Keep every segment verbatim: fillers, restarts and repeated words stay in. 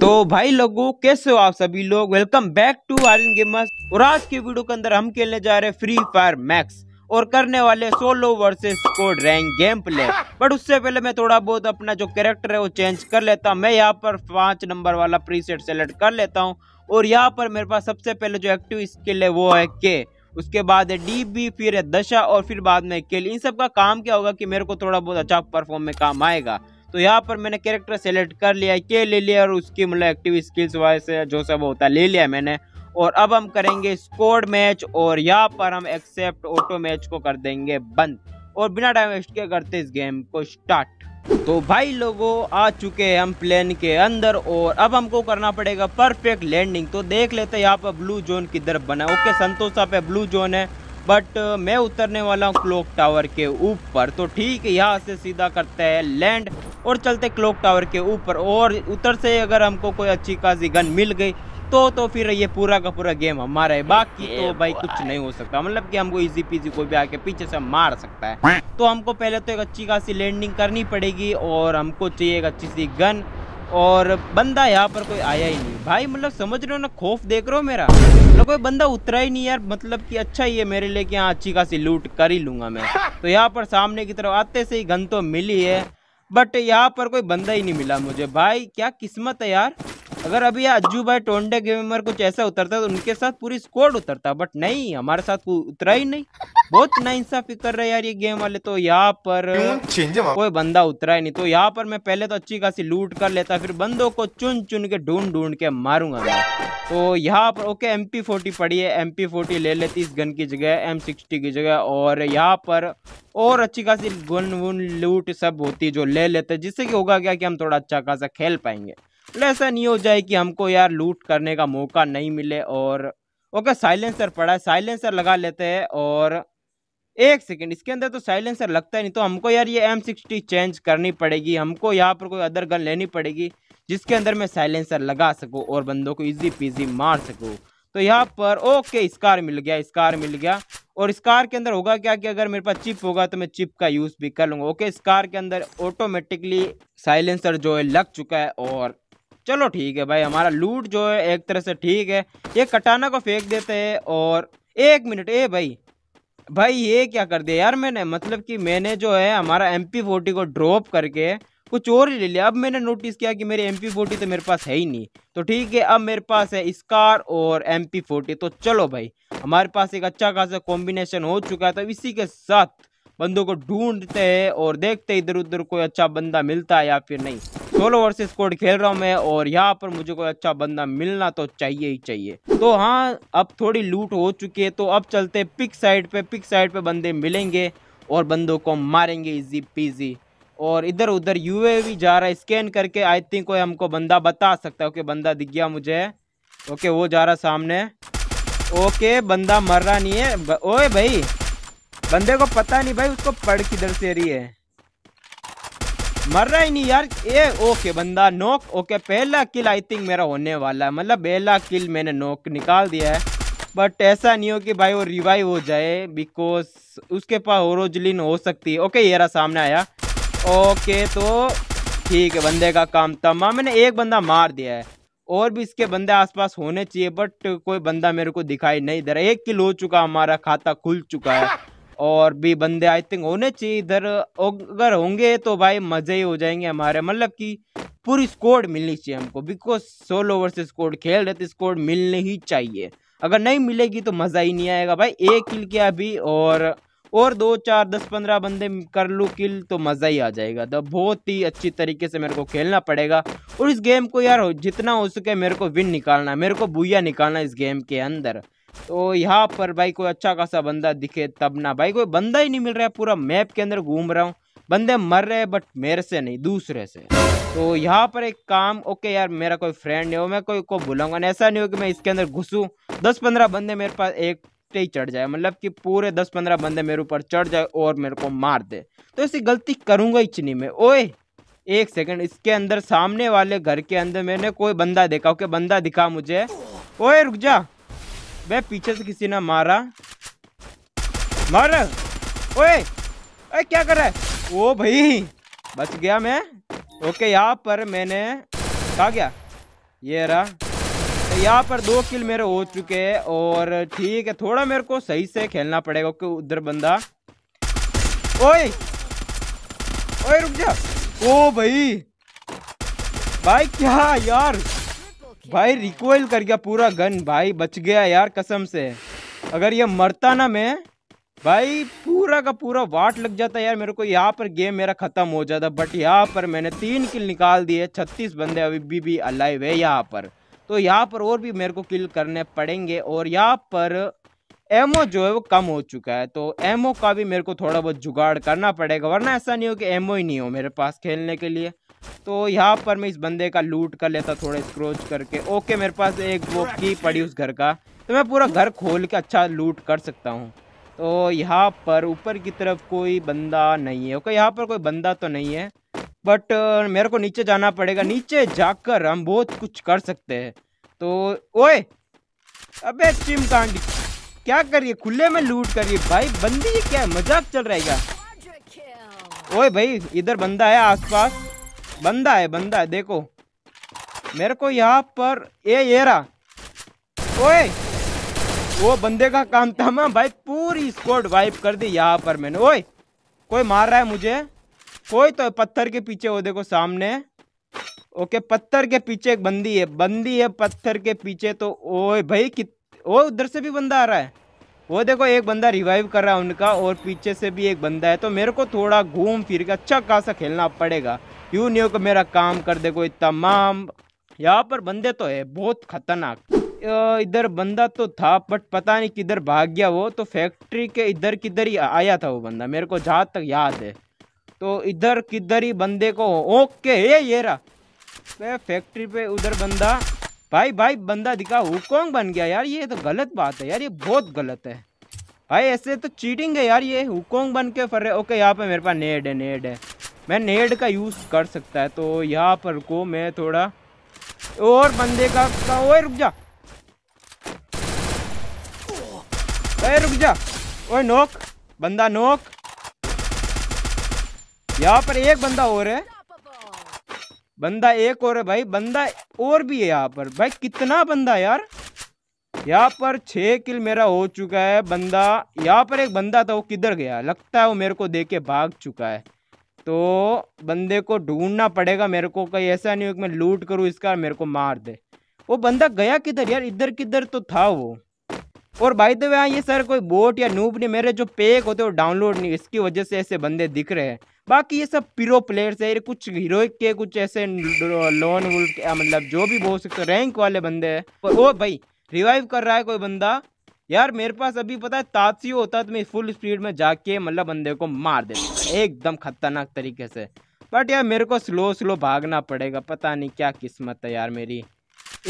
तो भाई लोगों कैसे हो आप सभी लोग। Welcome back to Aryan gamers. और आज के वीडियो के अंदर हम खेलने जा रहे हैं फ्री फायर मैक्स और करने वाले solo versus squad rank game play. But उससे पहले मैं थोड़ा बहुत अपना जो कैरेक्टर है वो चेंज कर लेता हूँ। मैं यहाँ पर पाँच नंबर वाला प्रीसेट सेलेक्ट कर लेता हूँ और यहाँ पर मेरे पास सबसे पहले जो एक्टिव स्किल है वो है के, उसके बाद है डी बी, फिर है दशा और फिर बाद में किल। इन सब का काम क्या होगा कि मेरे को थोड़ा बहुत अच्छा परफॉर्म में काम आएगा। तो यहाँ पर मैंने कैरेक्टर सेलेक्ट कर लिया है, के ले लिया और उसकी मतलब एक्टिव स्किल्स वाइज से जो सब होता है ले लिया मैंने। और अब हम करेंगे स्क्वाड मैच और यहाँ पर हम एक्सेप्ट ऑटो मैच को कर देंगे बंद और बिना टाइम वेस्ट के करते इस गेम को स्टार्ट। तो भाई लोगों आ चुके हैं हम प्लेन के अंदर और अब हमको करना पड़ेगा परफेक्ट लैंडिंग। तो देख लेते हैं यहाँ पर ब्लू जोन किधर बना। ओके, संतोषा पे ब्लू जोन है बट मैं उतरने वाला हूँ क्लॉक टावर के ऊपर। तो ठीक है, यहाँ से सीधा करते हैं लैंड और चलते क्लॉक टावर के ऊपर। और उतर से अगर हमको कोई अच्छी खासी गन मिल गई तो तो फिर ये पूरा का पूरा गेम हमारा है। बाकी तो भाई कुछ नहीं हो सकता, मतलब कि हमको इजी पीजी कोई भी आके पीछे से मार सकता है। तो हमको पहले तो एक अच्छी खासी लैंडिंग करनी पड़ेगी और हमको चाहिए एक अच्छी सी गन। और बंदा यहाँ पर कोई आया ही नहीं भाई, मतलब समझ रहे हो ना, खौफ देख रहे हो मेरा, मतलब कोई बंदा उतरा ही नहीं यार। मतलब कि अच्छा ही है मेरे लिए कि हाँ अच्छी खासी लूट कर ही लूँगा मैं। तो यहाँ पर सामने की तरफ आते से ही गन तो मिली है बट यहाँ पर कोई बंदा ही नहीं मिला मुझे भाई। क्या किस्मत है यार, अगर अभी अज्जूभाई टोंडे गेमर कुछ ऐसा उतरता तो उनके साथ पूरी स्क्वाड उतरता, बट नहीं हमारे साथ कोई उतरा ही नहीं। बहुत नाइंसाफी कर रहे यार ये गेम वाले। तो यहाँ पर कोई बंदा उतरा ही नहीं। तो यहाँ पर मैं पहले तो अच्छी खासी लूट कर लेता, फिर बंदों को चुन चुन के ढूंढ ढूंढ के मारूंगा मैं। तो यहाँ पर ओके एम पी फोर्टी पड़ी है, एम पी फोर्टी ले लेती इस गन की जगह, एम सिक्सटी की जगह। और यहाँ पर और अच्छी खासी गन वुन लूट सब होती जो ले लेते, जिससे कि होगा क्या कि हम थोड़ा अच्छा खासा खेल पाएंगे। ऐसा नहीं हो जाए कि हमको यार लूट करने का मौका नहीं मिले। और ओके साइलेंसर पड़ा है, साइलेंसर लगा लेते हैं। और एक सेकंड, इसके अंदर तो साइलेंसर लगता ही नहीं। तो हमको यार ये एम सिक्सटी चेंज करनी पड़ेगी, हमको यहाँ पर कोई अदर गन लेनी पड़ेगी जिसके अंदर मैं साइलेंसर लगा सकूँ और बंदों को इजी पीजी मार सकूँ। तो यहाँ पर ओके स्कार मिल गया, स्कार मिल गया। और स्कार के अंदर होगा क्या कि अगर मेरे पास चिप होगा तो मैं चिप का यूज़ भी कर लूँगा। ओके स्कार के अंदर ऑटोमेटिकली साइलेंसर जो है लग चुका है। और चलो ठीक है भाई, हमारा लूट जो है एक तरह से ठीक है। ये कटाना को फेंक देते हैं और एक मिनट, ए भाई भाई ये क्या कर दिया यार मैंने, मतलब कि मैंने जो है हमारा एम पी फोर्टी को ड्रॉप करके कुछ और ही ले लिया। अब मैंने नोटिस किया कि मेरी एम पी फोर्टी तो मेरे पास है ही नहीं। तो ठीक है, अब मेरे पास है स्कार और एम पी फोर्टी। तो चलो भाई, हमारे पास एक अच्छा खासा कॉम्बिनेशन हो चुका है। तो इसी के साथ बंदों को ढूंढते हैं और देखते इधर उधर कोई अच्छा बंदा मिलता है या फिर नहीं। सोलो वर्सेस स्क्वाड खेल रहा हूँ मैं और यहाँ पर मुझे कोई अच्छा बंदा मिलना तो चाहिए ही चाहिए। तो हाँ, अब थोड़ी लूट हो चुकी है। तो अब चलते पिक साइड पे, पिक साइड पे बंदे मिलेंगे और बंदों को मारेंगे इजी पीजी। और इधर उधर यूएवी जा रहा है स्कैन करके, आई थिंक कोई हमको बंदा बता सकता है। ओके बंदा दिख गया मुझे, ओके वो जा रहा सामने। ओके बंदा मर रहा नहीं है। ब... ओए भाई बंदे को पता नहीं भाई उसको पड़ किधर से रही है, मर रहा ही नहीं यार। ए ओके बंदा नोक। ओके पहला किल आई थिंक मेरा होने वाला है, मतलब पहला किल मैंने नोक निकाल दिया है। बट ऐसा नहीं हो कि भाई वो रिवाइव हो जाए, बिकॉज उसके पास होरोजलिन हो सकती है। ओके ये रहा सामने आया। ओके तो ठीक है, बंदे का काम तमाम, मैंने एक बंदा मार दिया है और भी इसके बंदे आसपास होने चाहिए बट कोई बंदा मेरे को दिखाई नहीं दे रहा। एक किल हो चुका, हमारा खाता खुल चुका है। और भी बंदे आई थिंक होने चाहिए इधर, अगर होंगे तो भाई मज़े ही हो जाएंगे हमारे। मतलब कि पूरी स्क्वाड मिलनी चाहिए हमको, बिकॉज सोलो वर्सेस स्क्वाड खेल रहे थे, स्क्वाड मिलनी ही चाहिए। अगर नहीं मिलेगी तो मज़ा ही नहीं आएगा भाई। एक किल किया अभी और और दो चार दस पंद्रह बंदे कर लूँ किल तो मज़ा ही आ जाएगा। तो बहुत ही अच्छी तरीके से मेरे को खेलना पड़ेगा और इस गेम को यार जितना हो सके मेरे को विन निकालना, मेरे को बुया निकालना इस गेम के अंदर। तो यहाँ पर भाई कोई अच्छा खासा बंदा दिखे तब ना, भाई कोई बंदा ही नहीं मिल रहा है। पूरा मैप के अंदर घूम रहा हूँ, बंदे मर रहे हैं बट मेरे से नहीं, दूसरे से। तो यहाँ पर एक काम, ओके यार मेरा कोई फ्रेंड है वो मैं कोई को बुलाऊंगा। ऐसा नहीं हो कि मैं इसके अंदर घुसूँ, दस पंद्रह बंदे मेरे पास एक ही चढ़ जाए, मतलब कि पूरे दस पंद्रह बंदे मेरे ऊपर चढ़ जाए और मेरे को मार दे। तो ऐसी गलती करूँगा ही नहीं मैं। ओए एक सेकेंड, इसके अंदर सामने वाले घर के अंदर मैंने कोई बंदा देखा। ओके बंदा दिखा मुझे। ओए रुक जा, मैं पीछे से किसी ने मारा मार। ओए ओए क्या कर रहा है। ओ भाई बच गया मैं। ओके यहाँ पर मैंने कहा गया ये रहा। तो यहाँ पर दो किल मेरे हो चुके हैं और ठीक है थोड़ा मेरे को सही से खेलना पड़ेगा। ओके उधर बंदा, ओए ओए रुक जा। ओ भाई भाई क्या यार, भाई रिकॉइल कर गया पूरा गन, भाई बच गया यार कसम से। अगर ये मरता ना मैं भाई पूरा का पूरा वाट लग जाता यार मेरे को, यहाँ पर गेम मेरा खत्म हो जाता। बट यहाँ पर मैंने तीन किल निकाल दिए, छत्तीस बंदे अभी भी, भी अलाइव है यहाँ पर। तो यहाँ पर और भी मेरे को किल करने पड़ेंगे और यहाँ पर एमओ जो है वो कम हो चुका है, तो एमओ का भी मेरे को थोड़ा बहुत जुगाड़ करना पड़ेगा, वरना ऐसा नहीं हो कि एमओ ही नहीं हो मेरे पास खेलने के लिए। तो यहाँ पर मैं इस बंदे का लूट कर लेता थोड़ा स्क्रोच करके। ओके मेरे पास एक वो की पड़ी उस घर का, तो मैं पूरा घर खोल के अच्छा लूट कर सकता हूँ। तो यहाँ पर ऊपर की तरफ कोई बंदा नहीं है। ओके यहाँ पर कोई बंदा तो नहीं है, बट मेरे को नीचे जाना पड़ेगा। नीचे जाकर हम बहुत कुछ कर सकते हैं। तो ओए अबे चिमकांडी क्या करिए, खुले में लूट करिए भाई, बंदी ये क्या मजाक चल रहा है क्या। ओए भाई इधर बंदा है, आसपास बंदा है, बंदा है देखो मेरे को यहाँ पर ए ये रहा। ओए वो बंदे का काम था मैं भाई पूरी स्क्वाड वाइप कर दी यहाँ पर मैंने। ओए कोई मार रहा है मुझे, कोई तो पत्थर के पीछे, वो देखो सामने। ओके पत्थर के पीछे एक बंदी है, बंदी है पत्थर के पीछे। तो ओए भाई कित वो उधर से भी बंदा आ रहा है, वो देखो एक बंदा रिवाइव कर रहा है उनका, और पीछे से भी एक बंदा है। तो मेरे को थोड़ा घूम फिर के अच्छा खासा खेलना पड़ेगा, यूं नहीं हो कि मेरा काम कर दे कोई तमाम। यहाँ पर बंदे तो है बहुत खतरनाक, इधर बंदा तो था बट पता नहीं किधर भाग गया वो, तो फैक्ट्री के इधर किधर ही आया था वो बंदा मेरे को जहाँ तक याद है। तो इधर किधर ही बंदे को, ओके ये ये रहा फैक्ट्री पे उधर बंदा। भाई भाई बंदा दिखा, हुकोंग बन गया यार, ये तो गलत बात है यार, ये बहुत गलत है भाई, ऐसे तो चीटिंग है यार, ये हुकोंग बन के फर रहे। ओके यहाँ पे मेरे पास नेड है, नेड है मैं नेड का यूज़ कर सकता है। तो यहाँ पर को मैं थोड़ा और बंदे का, का ओए रुक जा, ओए रुक जा, ओए नोक बंदा नोक। यहाँ पर एक बंदा और है, बंदा एक और है भाई, बंदा और भी है यहाँ पर। भाई कितना बंदा यार, यहाँ पर छः किल मेरा हो चुका है। बंदा यहाँ पर एक बंदा था, वो किधर गया, लगता है वो मेरे को देख के भाग चुका है। तो बंदे को ढूंढना पड़ेगा मेरे को, कहीं ऐसा नहीं हो कि मैं लूट करूँ इसका मेरे को मार दे। वो बंदा गया किधर यार, इधर किधर तो था वो। और बाय द वे ये सर कोई बोट या नूब नहीं, मेरे जो पैक होते हैं वो डाउनलोड नहीं, इसकी वजह से ऐसे बंदे दिख रहे हैं। बाकी ये सब प्रो प्लेयर्स है, कुछ हीरो के, कुछ ऐसे लोन वुल्फ, मतलब जो भी बोल सकते रैंक वाले बंदे हैं। ओ भाई रिवाइव कर रहा है कोई बंदा यार, मेरे पास अभी पता है तात्सियो होता तो मैं फुल स्पीड में जाके मतलब बंदे को मार देता एकदम खतरनाक तरीके से। बट यार मेरे को स्लो स्लो भागना पड़ेगा, पता नहीं क्या किस्मत है यार मेरी।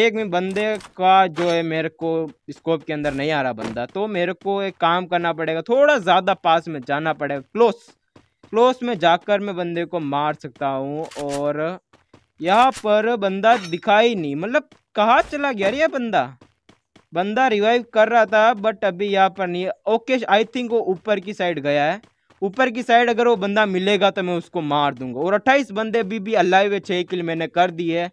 एक में बंदे का जो है मेरे को स्कोप के अंदर नहीं आ रहा बंदा, तो मेरे को एक काम करना पड़ेगा, थोड़ा ज़्यादा पास में जाना पड़ेगा, क्लोज क्लोज में जाकर मैं बंदे को मार सकता हूँ। और यहाँ पर बंदा दिखाई नहीं, मतलब कहाँ चला गया ये बंदा। बंदा रिवाइव कर रहा था बट अभी यहाँ पर नहीं है। ओके आई थिंक वो ऊपर की साइड गया है, ऊपर की साइड अगर वो बंदा मिलेगा तो मैं उसको मार दूंगा। और अट्ठाईस बंदे भी भी अलाइव है, छः किल मैंने कर दी है।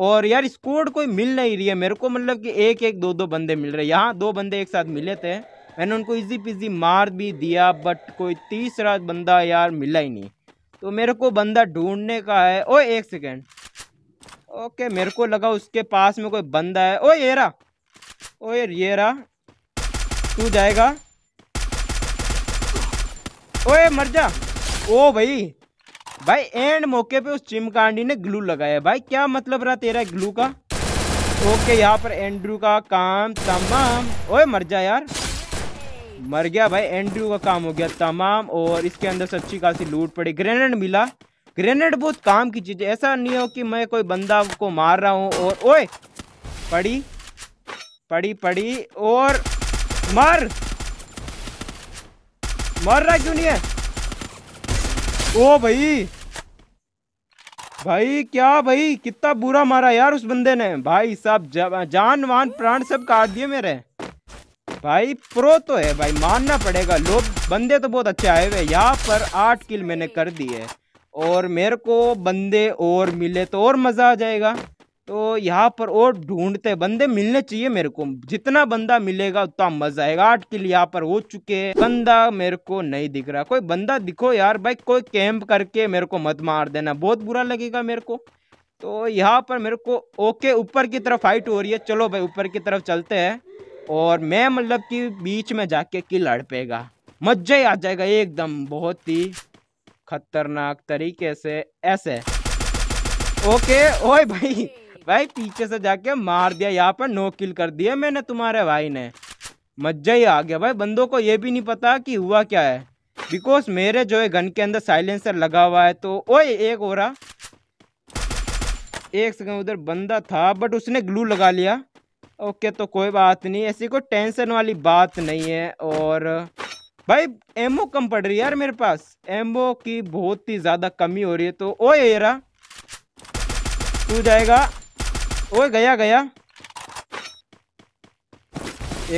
और यार स्क्वाड कोई मिल नहीं रही है मेरे को, मतलब कि एक एक दो दो बंदे मिल रहे हैं। यहाँ दो बंदे एक साथ मिले थे, मैंने उनको इजी पिजी मार भी दिया, बट कोई तीसरा बंदा यार मिला ही नहीं। तो मेरे को बंदा ढूंढने का है। ओए एक सेकेंड, ओके मेरे को लगा उसके पास में कोई बंदा है। ओए ये रहा, ओए ये रहा, तू जाएगा, ओए मर जा। ओ भाई भाई एंड मौके पे उस चिमकांडी ने ग्लू लगाया, भाई क्या मतलब रहा तेरा ग्लू का। ओके यहाँ पर एंड्रू का काम तमाम। ओए मर जा यार, मर गया भाई, एंड्रू का काम हो गया तमाम। और इसके अंदर से अच्छी खासी लूट पड़ी, ग्रेनेड मिला, ग्रेनेड बहुत काम की चीज़ है, ऐसा नहीं हो कि मैं कोई बंदा को मार रहा हूँ और ओए पड़ी पड़ी पड़ी और मर मर रहा क्यों नहीं है। ओ भाई भाई क्या भाई कितना बुरा मारा यार उस बंदे ने, भाई साहब जान वान प्राण सब काट दिए मेरे। भाई प्रो तो है भाई, मानना पड़ेगा, लोग बंदे तो बहुत अच्छे आए हुए। यहाँ पर आठ किल मैंने कर दिए और मेरे को बंदे और मिले तो और मज़ा आ जाएगा। तो यहाँ पर और ढूंढते बंदे मिलने चाहिए मेरे को, जितना बंदा मिलेगा उतना मजा आएगा। आठ किल यहाँ पर हो चुके हैं, बंदा मेरे को नहीं दिख रहा। कोई बंदा दिखो यार भाई, कोई कैंप करके मेरे को मत मार देना, बहुत बुरा लगेगा मेरे को। तो यहाँ पर मेरे को ओके ऊपर की तरफ फाइट हो रही है, चलो भाई ऊपर की तरफ चलते हैं और मैं मतलब कि बीच में जाके किल हड़पेगा, मजा ही आ जाएगा एकदम बहुत ही खतरनाक तरीके से। ऐसे ओके ओए भाई भाई पीछे से जाके मार दिया, यहाँ पर नो किल कर दिया मैंने तुम्हारे भाई ने, मजा ही आ गया भाई। बंदों को ये भी नहीं पता कि हुआ क्या है, बिकॉज मेरे जो है गन के अंदर साइलेंसर लगा हुआ है। तो ओए एक हो रहा, एक सेकंड उधर बंदा था बट उसने ग्लू लगा लिया। ओके तो कोई बात नहीं, ऐसी कोई टेंशन वाली बात नहीं है। और भाई एमओ कम पड़ रही है यार मेरे पास, एमओ की बहुत ही ज़्यादा कमी हो रही है। तो ओए ये रहा, तू जाएगा। ओए गया गया,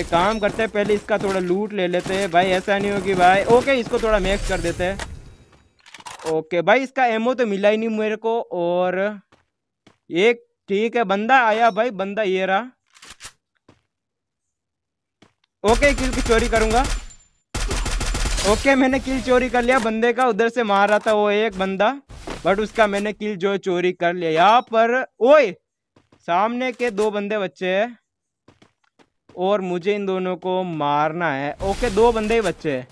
एक काम करते हैं पहले इसका थोड़ा लूट ले लेते हैं भाई, ऐसा नहीं होगी भाई। ओके इसको थोड़ा मैक्स कर देते हैं। ओके भाई इसका एमओ तो मिला ही नहीं मेरे को। और एक ठीक है बंदा आया भाई, बंदा ये रहा। ओके किल की चोरी करूँगा। ओके मैंने किल चोरी कर लिया, बंदे का उधर से मार रहा था वो एक बंदा बट उसका मैंने किल जो चोरी कर लिया। यहाँ पर ओए सामने के दो बंदे बच्चे हैं और मुझे इन दोनों को मारना है। ओके दो बंदे ही बच्चे हैं।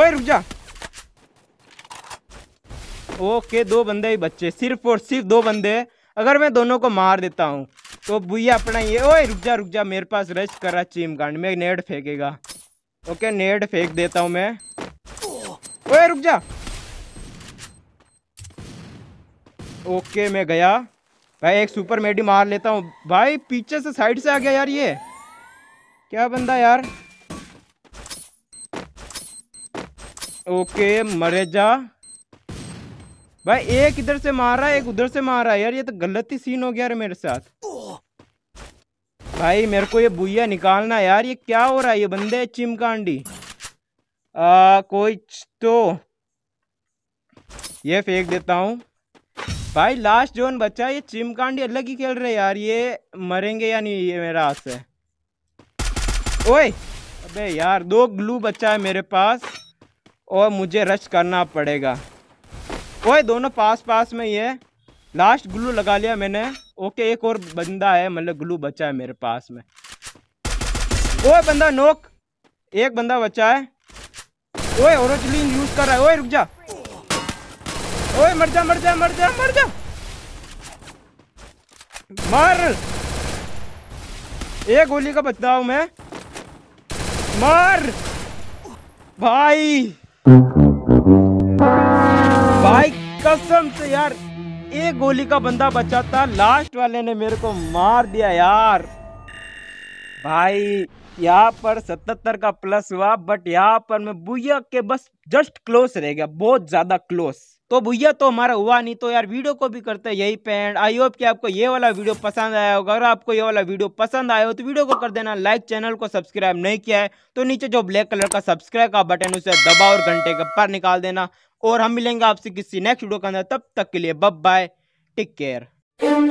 ओए रुक जा, ओके दो बंदे ही बच्चे, सिर्फ और सिर्फ दो बंदे। अगर मैं दोनों को मार देता हूँ तो भैया अपना ये। ओए रुक जा रुक जा, मेरे पास रश कर रहा चीम गांड में नेट फेंकेगा। ओके नेट फेंक देता हूँ मैं। ओए रुक जा, ओके मैं गया भाई, एक सुपर मेडी मार लेता हूँ भाई। पीछे से साइड से आ गया यार, ये क्या बंदा यार। ओके मरे जा भाई, एक इधर से मार रहा है एक उधर से मार रहा है यार, ये तो गलत ही सीन हो गया यार मेरे साथ। भाई मेरे को ये बुइया निकालना यार, ये क्या हो रहा है, ये बंदे चिमकांडी आ, कोई तो ये फेंक देता हूँ भाई। लास्ट जोन बचा, ये चिमकांडी अलग ही खेल रहे यार, ये मरेंगे या नहीं ये मेरा हाथ से। ओए अबे यार दो ग्लू बचा है मेरे पास और मुझे रश करना पड़ेगा। ओए दोनों पास पास में, ये लास्ट ग्लू लगा लिया मैंने। ओके एक और बंदा है, मतलब ग्लू बचा है मेरे पास में। ओए बंदा नोक, एक बंदा बचा है। ओए ओरोजलिन यूज कर रहा है। ओए रुक जा, ओए मर जा मर जा मर जा मर जा, मार। एक गोली का बचता हूँ मैं, मार भाई। भाई कसम से यार एक गोली का बंदा बचा था, लास्ट वाले ने मेरे को मार दिया यार। भाई यहाँ पर सतहत्तर का प्लस हुआ बट यहाँ पर मैं भुइया के बस जस्ट क्लोज रह गया, बहुत ज्यादा क्लोज। तो भुइया तो हमारा हुआ नहीं। तो यार वीडियो को भी करते हैं यही पे एंड। आई होप कि आपको ये वाला वीडियो पसंद आया होगा। अगर आपको ये वाला वीडियो पसंद आया हो तो वीडियो को कर देना लाइक, चैनल को सब्सक्राइब नहीं किया है तो नीचे जो ब्लैक कलर का सब्सक्राइब का बटन उसे दबाओ और घंटे का पर निकाल देना। और हम मिलेंगे आपसे किसी नेक्स्ट वीडियो के अंदर, तब तक के लिए बाय बाय, टेक केयर।